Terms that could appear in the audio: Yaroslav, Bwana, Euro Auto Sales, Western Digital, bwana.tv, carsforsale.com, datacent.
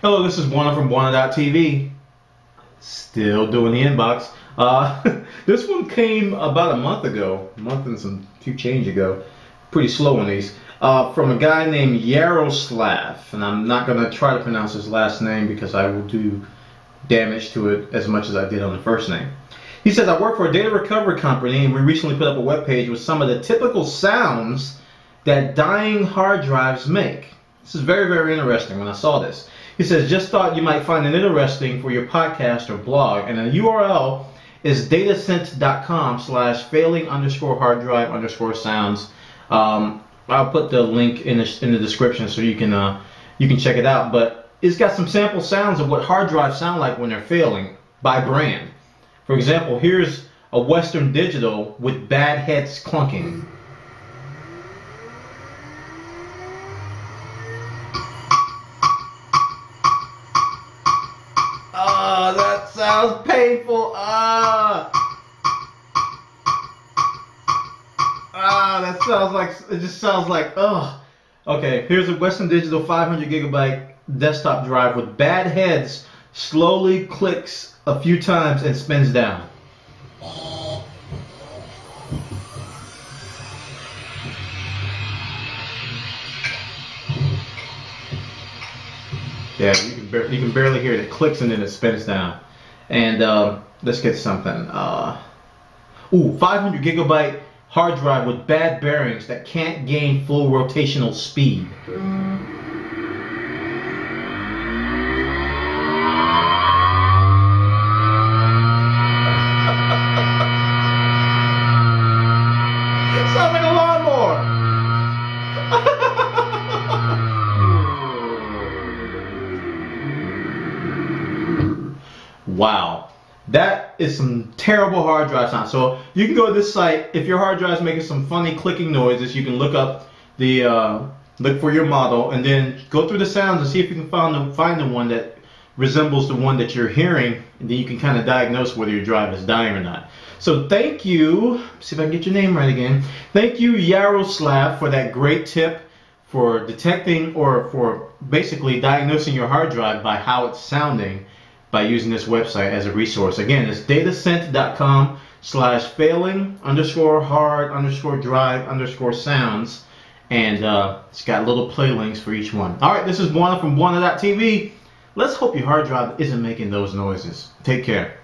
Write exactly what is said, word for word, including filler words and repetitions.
Hello, this is Bwana from bwana dot t v. Still doing the inbox. Uh, this one came about a month ago, a month and some few change ago. Pretty slow on these. Uh, from a guy named Yaroslav, and I'm not going to try to pronounce his last name because I will do damage to it as much as I did on the first name. He says, I work for a data recovery company, and we recently put up a webpage with some of the typical sounds that dying hard drives make. This is very, very interesting when I saw this. He says, just thought you might find it interesting for your podcast or blog. And the U R L is datacent dot com slash failing underscore hard drive underscore sounds. Um, I'll put the link in the, in the description so you can, uh, you can check it out. But it's got some sample sounds of what hard drives sound like when they're failing by brand. For example, here's a Western Digital with bad heads clunking. Oh, that sounds painful. Ah, ah, that sounds like, it just sounds like, oh. Okay, here's a Western Digital five hundred gigabyte desktop drive with bad heads, slowly clicks a few times and spins down. Yeah, you can, bar you can barely hear it. It clicks and then it spins down. And uh, let's get something. Uh, ooh, five hundred gigabyte hard drive with bad bearings that can't gain full rotational speed. It sounds like a lawnmower. Wow, that is some terrible hard drive sound. So you can go to this site. If your hard drive is making some funny clicking noises, you can look up the uh, look for your model and then go through the sounds and see if you can find the, find the one that resembles the one that you're hearing, and then you can kind of diagnose whether your drive is dying or not. So thank you. See if I can get your name right again. Thank you, Yaroslav, for that great tip for detecting or for basically diagnosing your hard drive by how it's sounding, by using this website as a resource. Again, it's datacent dot com slash failing underscore hard underscore drive underscore sounds. And uh, it's got little play links for each one. All right, this is Bwana from bwana dot t v. Let's hope your hard drive isn't making those noises. Take care.